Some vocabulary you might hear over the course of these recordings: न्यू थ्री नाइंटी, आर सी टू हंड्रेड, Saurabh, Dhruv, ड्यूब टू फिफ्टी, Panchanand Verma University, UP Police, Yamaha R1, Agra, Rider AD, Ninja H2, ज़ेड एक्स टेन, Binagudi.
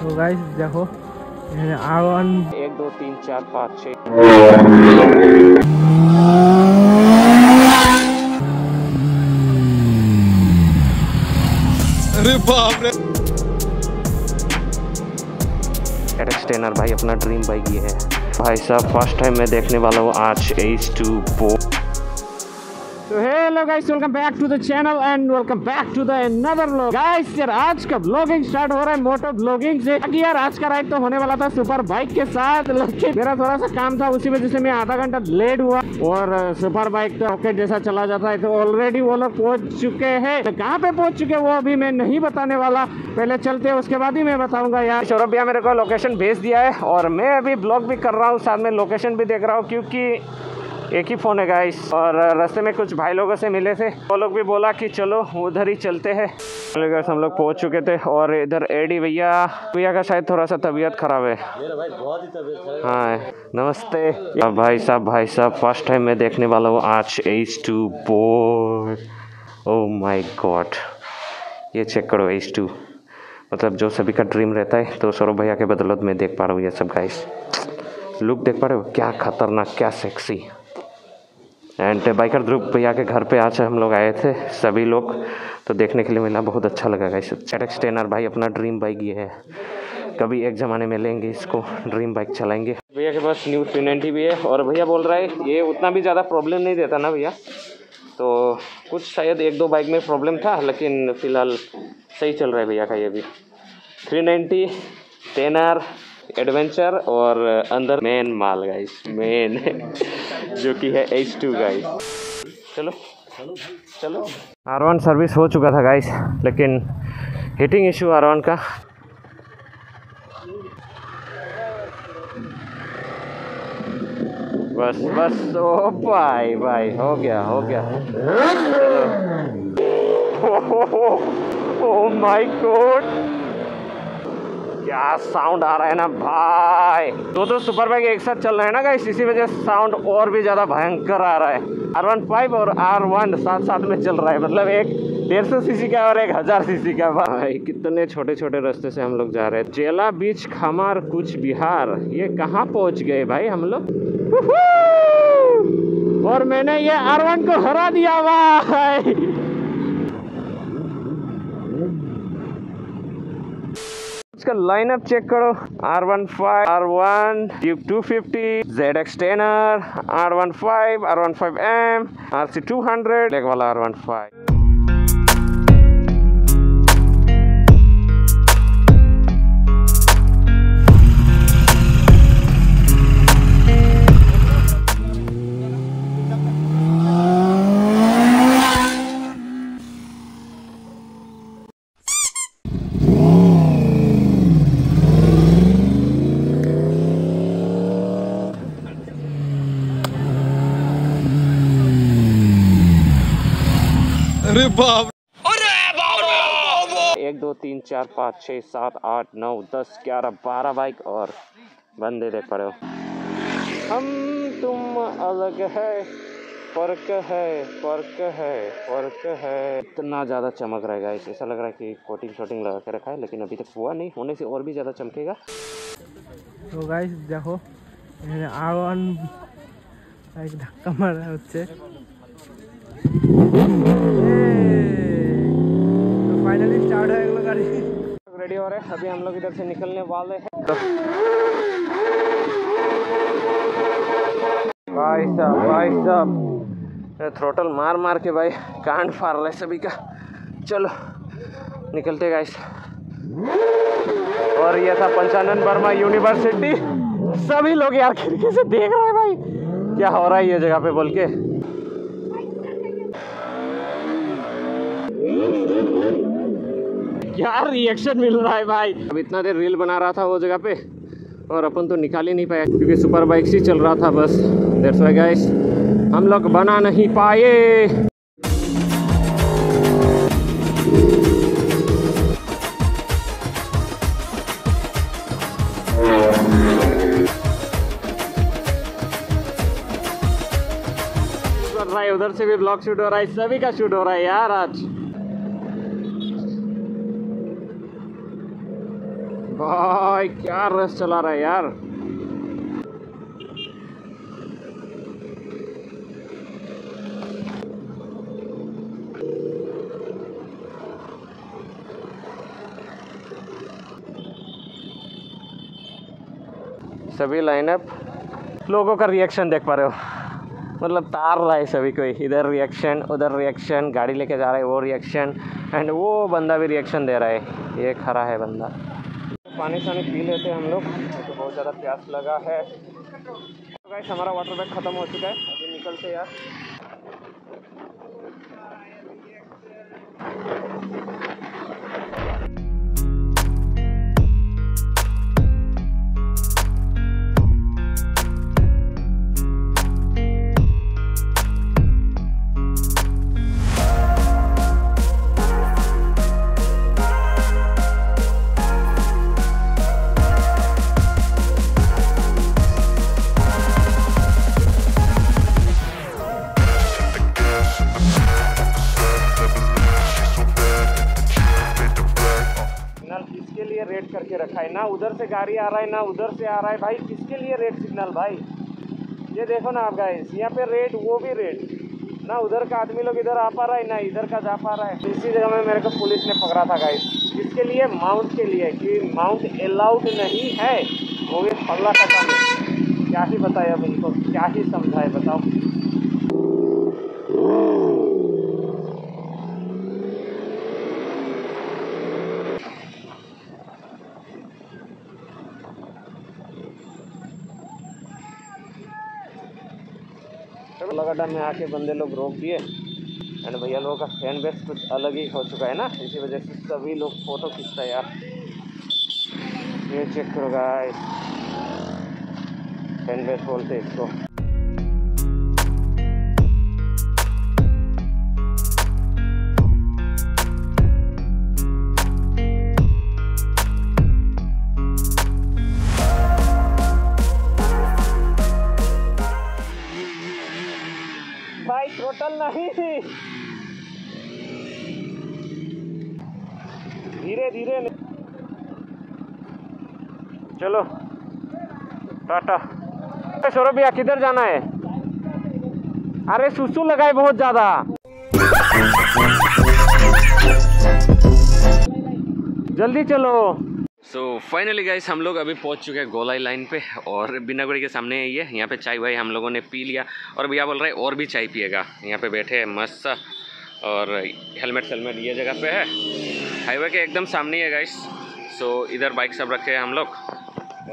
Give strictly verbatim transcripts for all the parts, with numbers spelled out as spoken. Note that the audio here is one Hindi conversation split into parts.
तो गाइस देखो आर वन एक दो तीन चार पाँच छः ज़ेड एक्स टेन भाई अपना ड्रीम बाइक ये है भाई साहब, फर्स्ट टाइम मैं देखने वाला हूँ R S two zero four. तो hello guys, welcome back to the channel and welcome back to the another vlog. Guys यार आज का ब्लॉगिंग स्टार्ट हो रहा है मोटो ब्लॉगिंग से। यार आज का राइड तो होने वाला था सुपर बाइक के साथ, लेकिन मेरा थोड़ा सा काम था, उसी वजह से मैं आधा घंटा लेट हुआ। और सुपर बाइक तो रॉकेट जैसा चला जाता है, तो ऑलरेडी वो लोग पहुंच चुके हैं। तो कहाँ पे पहुंच चुके वो अभी मैं नहीं बताने वाला, पहले चलते हैं उसके बाद ही मैं बताऊंगा। यार सौरभ भैया मेरे को लोकेशन भेज दिया है और मैं अभी ब्लॉग भी कर रहा हूँ, साथ में लोकेशन भी देख रहा हूँ क्योंकि एक ही फ़ोन है गाइस। और रास्ते में कुछ भाई लोगों से मिले थे, वो लोग भी बोला कि चलो उधर ही चलते हैं। गाइस हम लोग पहुंच चुके थे और इधर एडी भैया भैया का शायद थोड़ा सा तबीयत खराब है। हाँ नमस्ते भाई साहब, भाई साहब फर्स्ट टाइम मैं देखने वाला हूँ R S two zero four. Oh my God, ये चेक करो आर एस टू, मतलब जो सभी का ड्रीम रहता है। तो सौरभ भैया के बदौलत मैं देख पा रहा हूँ ये सब। गाइस लुक देख पा रहे हो, क्या खतरनाक क्या सेक्सी। एंड बाइकर ध्रुव भैया के घर पे आज हम लोग आए थे सभी लोग, तो देखने के लिए मिला, बहुत अच्छा लगा गाइस। ज़ेड एक्स टेन भाई अपना ड्रीम बाइक ये है, कभी एक ज़माने में लेंगे इसको, ड्रीम बाइक चलाएंगे। भैया के पास न्यू थ्री नाइंटी भी है और भैया बोल रहा है ये उतना भी ज़्यादा प्रॉब्लम नहीं देता ना भैया, तो कुछ शायद एक दो बाइक में प्रॉब्लम था, लेकिन फ़िलहाल सही चल रहा है भैया का ये भी। Three ninety, ten R, adventure और अंदर मेन माल गाइस, मेन जो कि है एच टू गाइस। चलो चलो आर वन सर्विस हो चुका था गाइस, लेकिन हीटिंग इशू आर वन का। बस बस, ओ भाई भाई हो गया हो गया। ओ माय गॉड क्या साउंड आ रहा है ना भाई। तो तो सुपर बाइक एक साथ चल रहे हैं ना गाइस, इसी वजह से साउंड और भी ज़्यादा भयंकर आ रहा है। आर वन फाइव और आर वन साथ साथ में चल रहा है, मतलब एक डेढ़ सौ सीसी का और एक हज़ार सीसी का। भाई कितने छोटे छोटे रास्ते से हम लोग जा रहे हैं। जेला बीच खमार कुछ बिहार, ये कहाँ पहुँच गए भाई हम लोग। और मैंने ये आर वन को हरा दिया भाई। इसका लाइनअप चेक करो, R one five, R one, ड्यूब टू फिफ्टी, ज़ेड एक्स टेन, R one five, R one five M, आर सी टू हंड्रेड, लेग वाला आर वन फाइव। एक दो तीन चार पाँच छः सात आठ नौ दस ग्यारह बारह बाइक और बंदे देख पा रहे हो। हम तुम अलग है, फर्क है फर्क है फर्क है। इतना ज़्यादा चमक रहा है गाइस, ऐसा लग रहा है कि कोटिंग शोटिंग लगा के रखा है, लेकिन अभी तक हुआ नहीं, होने से और भी ज़्यादा चमकेगा। तो गाइस देखो आर वन एक धक्का मारा है। फाइनली स्टार्ट है अगला गाड़ी, रेडी हो रहा है, अभी हम लोग इधर से निकलने वाले हैं। भाई साहब भाई साहब थ्रोटल मार मार के भाई कांड फाड़ रहे सभी का। चलो निकलते गाइस। और ये था पंचानंद वर्मा यूनिवर्सिटी, सभी लोग यार खिड़की से देख रहे हैं भाई क्या हो रहा है ये जगह पे बोल के। क्या रिएक्शन मिल रहा है भाई। अब इतना देर रील बना रहा था वो जगह पे और अपन तो निकाल ही नहीं पाया क्योंकि सुपर बाइक से चल रहा था बस। दैट्स व्हाई गाइस हम लोग बना नहीं पाए। उधर से भी ब्लॉग शूट हो रहा है, सभी का शूट हो रहा है यार आज। भाई क्या रेस चला रहा है यार। सभी लाइनअप लोगों का रिएक्शन देख पा रहे हो, मतलब तार रहा है सभी कोई, इधर रिएक्शन उधर रिएक्शन, गाड़ी लेके जा रहा है वो रिएक्शन, एंड वो बंदा भी रिएक्शन दे रहा है, ये खड़ा है बंदा। पानी सानी पी लेते हैं हम लोग, तो बहुत ज़्यादा प्यास लगा है। तो गाइस हमारा वाटर बैग ख़त्म हो चुका है, अभी निकलते यार। रेड करके रखा है ना, उधर से गाड़ी आ रहा है ना उधर से आ रहा है, भाई किसके लिए रेड सिग्नल भाई। ये देखो ना आप गाइस, यहाँ पे रेड वो भी रेड ना, उधर का आदमी लोग इधर आ पा रहा है ना इधर का जा पा रहा है। इसी जगह में मेरे को पुलिस ने पकड़ा था गाइस, किसके लिए, माउंट के लिए, कि माउंट अलाउड नहीं है। वो भी पल्ला कटा में क्या ही बताया अब इनको, क्या ही समझाए बताओ। लगातार में आके बंदे लोग रोक दिए, एंड भैया लोगों का फैन बेस कुछ अलग ही हो चुका है ना, इसी वजह से सभी लोग फोटो खींचता है यार। ये चेक करो गाइस, फैन बेस बोलते हैं इसको। धीरे धीरे चलो टाटा। सौरभ भैया किधर जाना है, अरे सुसु लगाए बहुत ज्यादा। जल्दी चलो। सो फाइनली गाइस हम लोग अभी पहुंच चुके हैं गोलाई लाइन पे, और बिनागुड़ी के सामने है ये। यहाँ पे चाय भाई हम लोगों ने पी लिया, और भैया बोल रहे हैं और भी चाय पिएगा। यहाँ पे बैठे हैं मस्त सा, और हेलमेट सेलमेट ये जगह पे है, हाईवे के एकदम सामने है गाइस। सो इधर बाइक सब रखे हैं हम लोग,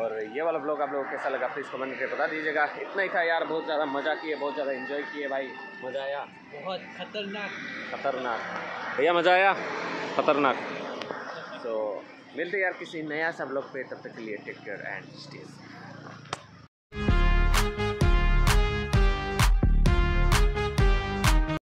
और ये वाला ब्लॉग आप लोगों को कैसा लगा प्लीज़ कमेंट करके बता दीजिएगा। इतना ही था यार, बहुत ज़्यादा मज़ा किए, बहुत ज़्यादा इन्जॉय किए भाई, मज़ा आया। बहुत खतरनाक खतरनाक भैया, मज़ा आया खतरनाक। सो मिलते यार किसी नया सब लोग पे, तब तक के लिए टेक केयर एंड स्टे।